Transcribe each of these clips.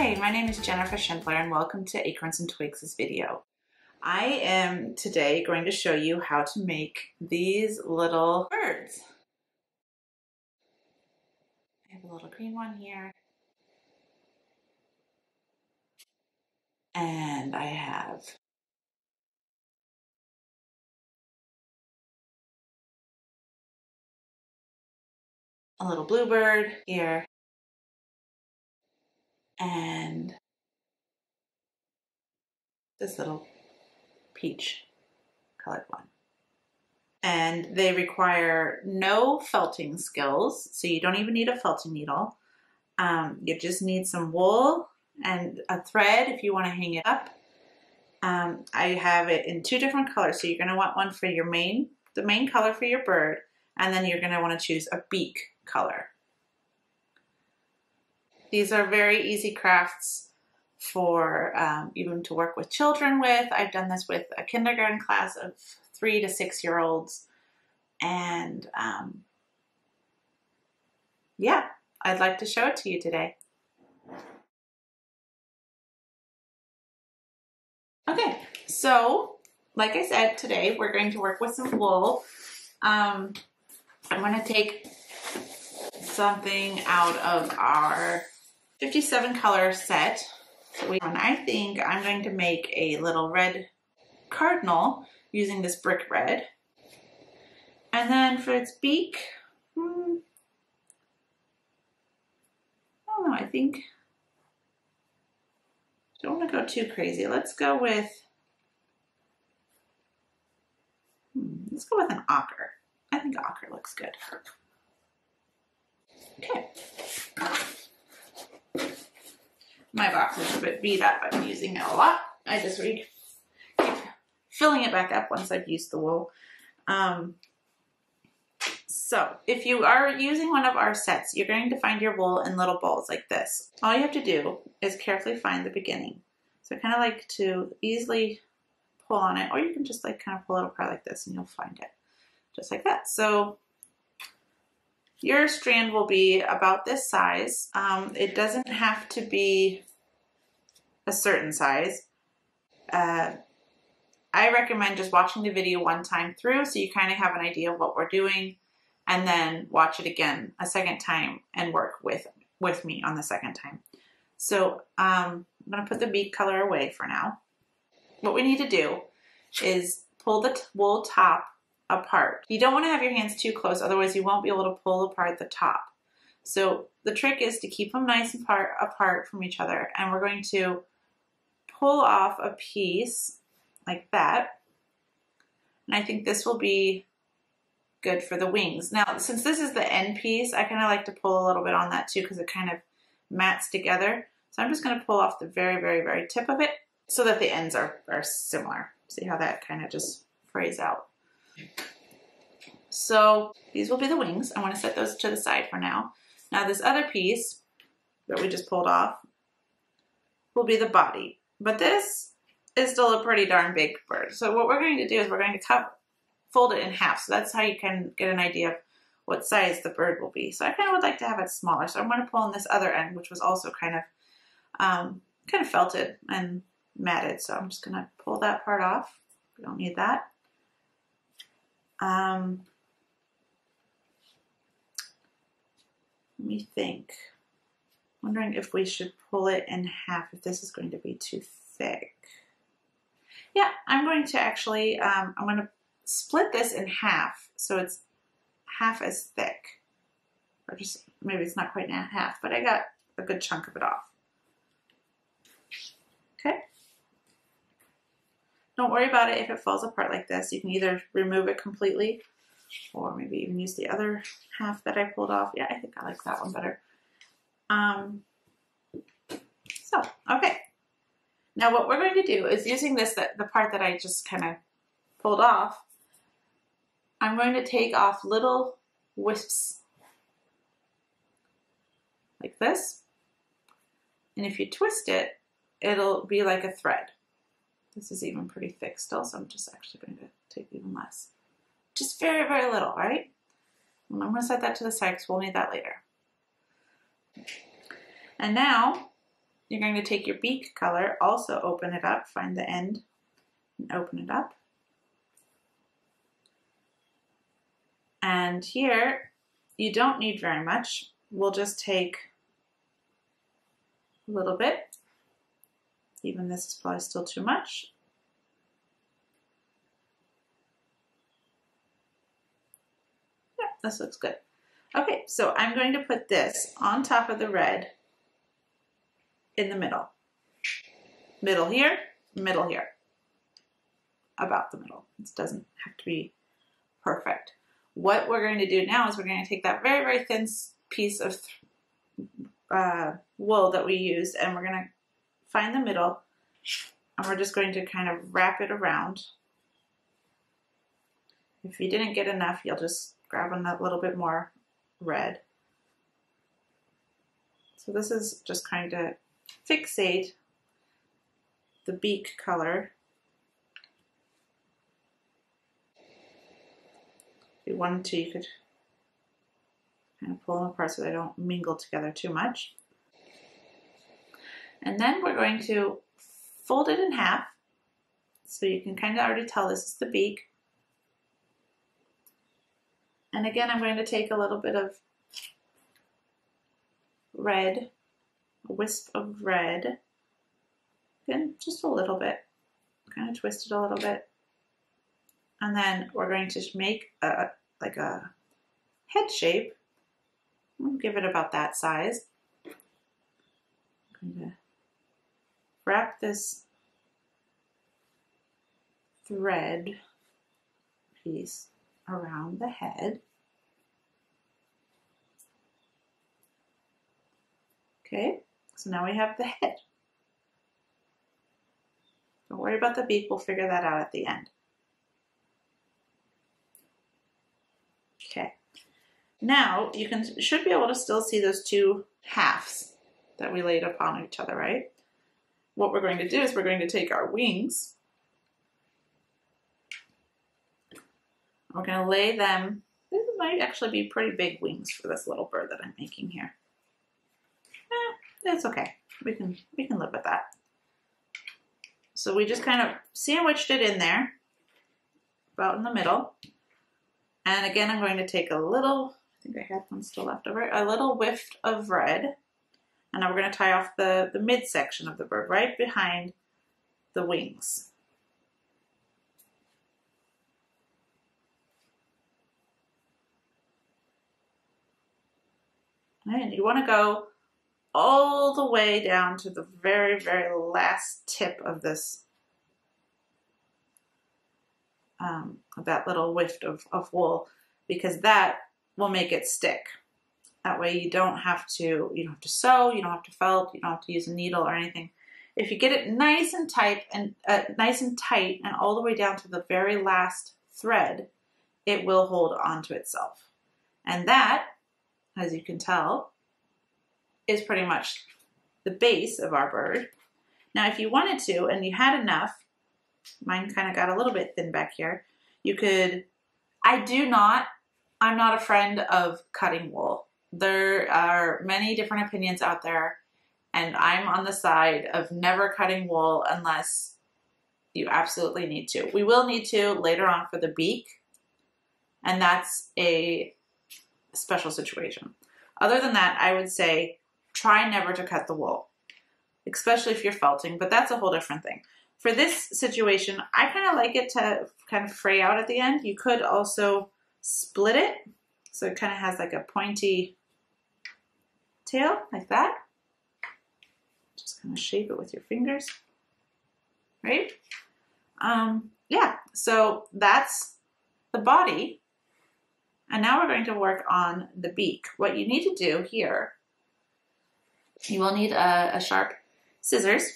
Hi, my name is Jennifer Schindler and welcome to Acorns and Twigs' video. I am today going to show you how to make these little birds. I have a little green one here. And I have a little bluebird here. And this little peach colored one. And they require no felting skills, so you don't even need a felting needle. You just need some wool and a thread if you want to hang it up. I have it in two different colors, so you're going to want one for your the main color for your bird, and then you're going to want to choose a beak color. These are very easy crafts for even to work with children with. I've done this with a kindergarten class of 3 to 6 year olds. And yeah, I'd like to show it to you today. Okay, so like I said, today we're going to work with some wool. I'm gonna take something out of our 57 color set. And I think I'm going to make a little red cardinal using this brick red. And then for its beak, I don't know, I think, don't want to go too crazy. Let's go with, an ochre. I think ochre looks good. Okay, my box is a bit beat up. I'm using it a lot. I just keep filling it back up once I've used the wool. So if you are using one of our sets, you're going to find your wool in little balls like this. All you have to do is carefully find the beginning. So I kind of like to easily pull on it, or you can just like kind of pull it apart like this and you'll find it just like that. So your strand will be about this size. It doesn't have to be a certain size. I recommend just watching the video one time through so you kind of have an idea of what we're doing, and then watch it again a second time and work with me on the second time. So I'm going to put the beak color away for now. What we need to do is pull the wool top apart. You don't want to have your hands too close, otherwise you won't be able to pull apart the top. So the trick is to keep them nice and far apart from each other, and we're going to pull off a piece like that, and I think this will be good for the wings. Now, since this is the end piece, I kind of like to pull a little bit on that too because it kind of mats together. So I'm just going to pull off the very, very, very tip of it so that the ends are similar. See how that kind of just frays out. So these will be the wings. I want to set those to the side for now. Now this other piece that we just pulled off will be the body, but this is still a pretty darn big bird. So what we're going to do is we're going to fold it in half. So that's how you can get an idea of what size the bird will be. So I kind of would like to have it smaller. So I'm going to pull on this other end, which was also kind of felted and matted. So I'm just going to pull that part off. We don't need that. Let me think. I'm wondering if we should pull it in half, if this is going to be too thick. Yeah, I'm going to actually, I'm going to split this in half so it's half as thick. Or just, maybe it's not quite half, but I got a good chunk of it off. Okay. Don't worry about it if it falls apart like this. You can either remove it completely or maybe even use the other half that I pulled off. Yeah, I think I like that one better. Okay. Now what we're going to do is using this, the part that I just kind of pulled off, I'm going to take off little wisps like this. And if you twist it, it'll be like a thread. This is even pretty thick still, so I'm just actually going to take even less. Just very, very little, right? And I'm going to set that to the side because we'll need that later. And now You're going to take your beak color, also open it up, find the end and open it up. And here, you don't need very much. We'll just take a little bit. Even this is probably still too much. Yeah, this looks good. Okay, so I'm going to put this on top of the red in the middle. Middle here, about the middle. This doesn't have to be perfect. What we're going to do now is we're going to take that very, very thin piece of wool that we used, and we're going to find the middle, and we're just going to kind of wrap it around. If you didn't get enough, you'll just grab a little bit more red. So this is just kind of fixate the beak color. If you wanted to, you could kind of pull them apart so they don't mingle together too much. And then we're going to fold it in half. So you can kind of already tell this is the beak. And again, I'm going to take a little bit of red, a wisp of red. Again, just a little bit. Kind of twist it a little bit. And then we're going to make a, like a head shape. We'll give it about that size. I'm going to wrap this thread piece around the head. Okay, so now we have the head. Don't worry about the beak, we'll figure that out at the end. Okay, now you should be able to still see those two halves that we laid upon each other, right? What we're going to do is we're going to take our wings. We're going to lay them. This might actually be pretty big wings for this little bird that I'm making here. That's okay. We can live with that. So we just kind of sandwiched it in there, about in the middle. And again, I'm going to take a little, I think I have one still left over, a little whiff of red. And now we're going to tie off the midsection of the bird right behind the wings. And you want to go all the way down to the very, very last tip of this, of that little whiff of wool, because that will make it stick. That way you don't have to sew, you don't have to felt, you don't have to use a needle or anything. If you get it nice and tight and all the way down to the very last thread, it will hold onto itself. And that, as you can tell, is pretty much the base of our bird. Now, if you wanted to and you had enough, mine kind of got a little bit thin back here, you could, I'm not a friend of cutting wool. There are many different opinions out there, and I'm on the side of never cutting wool unless you absolutely need to. We will need to later on for the beak, and that's a special situation. Other than that, I would say try never to cut the wool, especially if you're felting, but that's a whole different thing. For this situation, I kind of like it to kind of fray out at the end. You could also split it, so it kind of has like a pointy tail, like that. Just kind of shape it with your fingers, right? Yeah, so that's the body. And now we're going to work on the beak. What you need to do here, you will need a sharp scissors.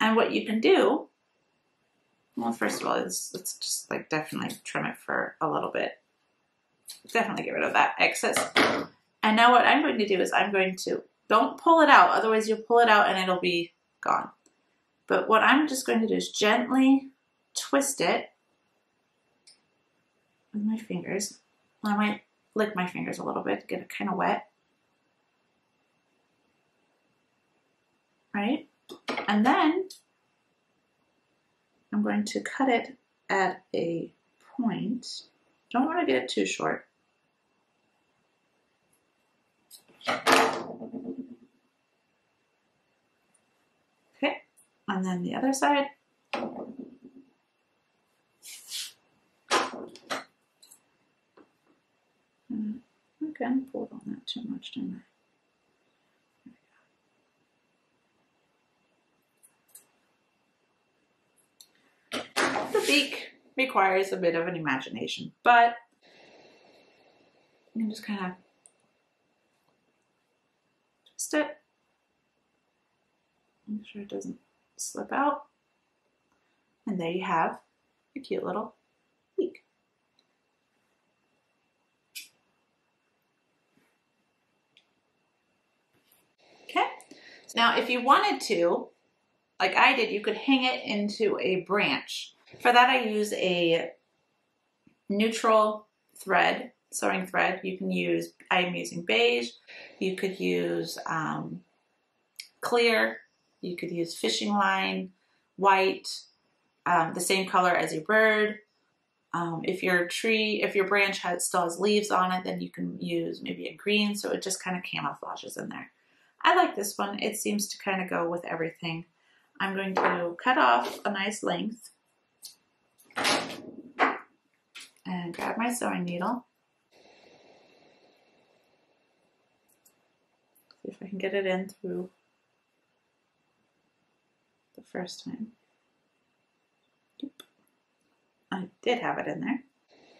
And what you can do, well, first of all, let's just like definitely trim it for a little bit. Definitely get rid of that excess. And now what I'm going to do is I'm going to, don't pull it out, otherwise you'll pull it out and it'll be gone. But what I'm just going to do is gently twist it with my fingers. I might lick my fingers a little bit to get it kind of wet. going to cut it at a point. Don't want to get it too short. Okay, and then the other side. Okay, I pulled on that too much, didn't I? The beak requires a bit of an imagination, but you can just kind of twist it. Make sure it doesn't slip out. And there you have a cute little beak. Okay, so now if you wanted to, like I did, you could hang it into a branch. For that, I use a neutral thread, sewing thread. You can use, I'm using beige, you could use clear, you could use fishing line, white, the same color as your bird. If your tree, if your branch still has leaves on it, then you can use maybe a green, so it just kind of camouflages in there. I like this one. It seems to kind of go with everything. I'm going to cut off a nice length and grab my sewing needle. See if I can get it in through the first time. Oop. I did have it in there.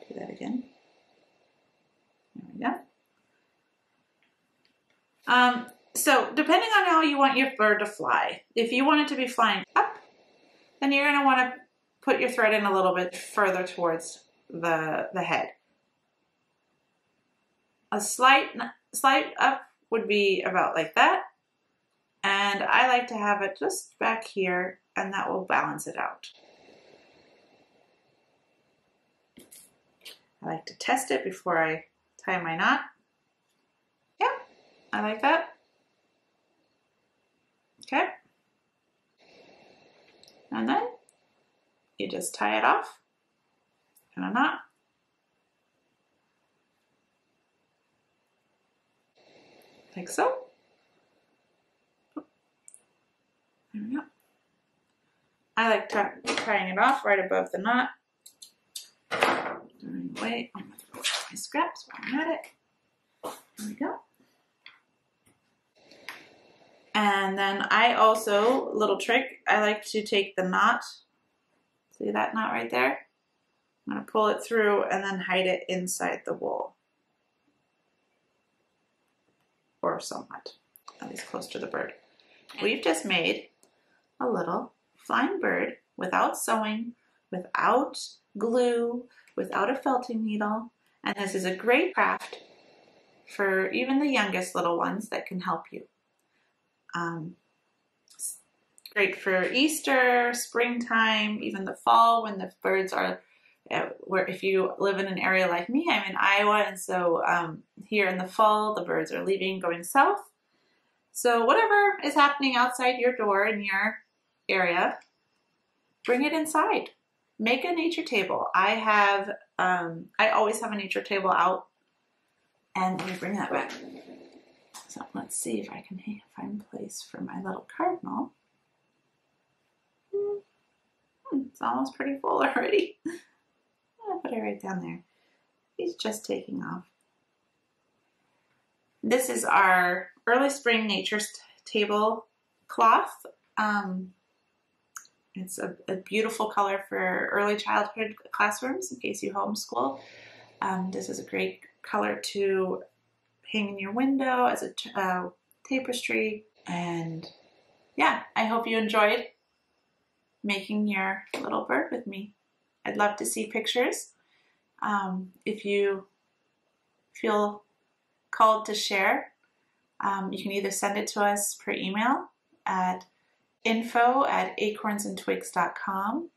Do that again. There we go. So depending on how you want your bird to fly, if you want it to be flying up, then you're going to want to put your thread in a little bit further towards the head. A slight up would be about like that, and I like to have it just back here, and that will balance it out. I like to test it before I tie my knot. Yeah, I like that. Okay, and then you just tie it off in a knot. Like so. There we go. I like tying it off right above the knot. Wait, I'm going to throw my scraps while I'm at it. There we go. And then I also, little trick, I like to take the knot. See that knot right there? I'm going to pull it through and then hide it inside the wool. Or somewhat, at least close to the bird. We've just made a little flying bird without sewing, without glue, without a felting needle. And this is a great craft for even the youngest little ones that can help you. Great for Easter, springtime, even the fall when the birds are, where if you live in an area like me, I'm in Iowa, and so here in the fall, the birds are leaving, going south. So whatever is happening outside your door in your area, bring it inside. Make a nature table. I have, I always have a nature table out, and let me bring that back. So let's see if I can find place for my little cardinal. It's almost pretty full already. I'm gonna put it right down there. He's just taking off. This is our early spring nature table cloth. It's a beautiful color for early childhood classrooms in case you homeschool. This is a great color to hang in your window as a tapestry. And yeah, I hope you enjoyed making your little bird with me. I'd love to see pictures. If you feel called to share, you can either send it to us per email at info@acornsandtwigs.com,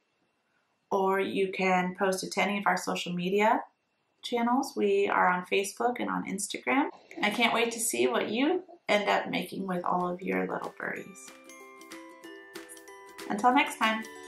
or you can post it to any of our social media channels. We are on Facebook and on Instagram. I can't wait to see what you end up making with all of your little birdies. Until next time.